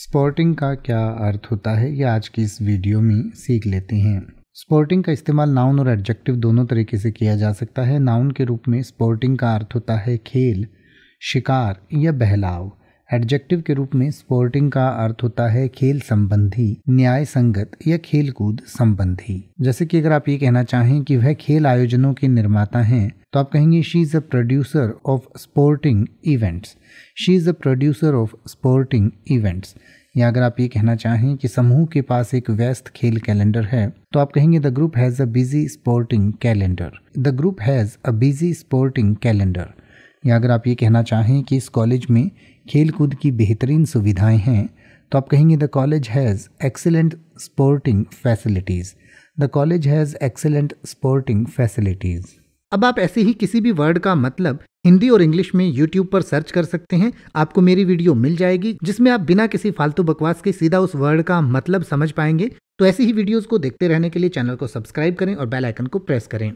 Sporting का क्या अर्थ होता है ये आज की इस वीडियो में सीख लेते हैं। स्पोर्टिंग का इस्तेमाल नाउन और एडजेक्टिव दोनों तरीके से किया जा सकता है। नाउन के रूप में स्पोर्टिंग का अर्थ होता है खेल, शिकार या बहलाव। एडजेक्टिव के रूप में स्पोर्टिंग का अर्थ होता है खेल संबंधी, न्याय संगत या खेलकूद संबंधी। जैसे कि अगर आप ये कहना चाहें कि वह खेल आयोजनों के निर्माता हैं, तो आप कहेंगे she is a producer of sporting events. She is a producer of sporting events. या अगर आप ये कहना चाहें कि समूह के पास एक व्यस्त खेल कैलेंडर है, तो आप कहेंगे the group has a busy sporting calendar. The group has a busy sporting calendar. या अगर आप ये कहना चाहें कि इस कॉलेज में खेलकूद की बेहतरीन सुविधाएं हैं, तो आप कहेंगे the college has excellent sporting facilities. The college has excellent sporting facilities. अब आप ऐसे ही किसी भी वर्ड का मतलब हिंदी और इंग्लिश में YouTube पर सर्च कर सकते हैं। आपको मेरी वीडियो मिल जाएगी जिसमें आप बिना किसी फालतू बकवास के सीधा उस वर्ड का मतलब समझ पाएंगे। तो ऐसी ही वीडियोज़ को देखते रहने के लिए चैनल को सब्सक्राइब करें और बेल आइकन को प्रेस करें।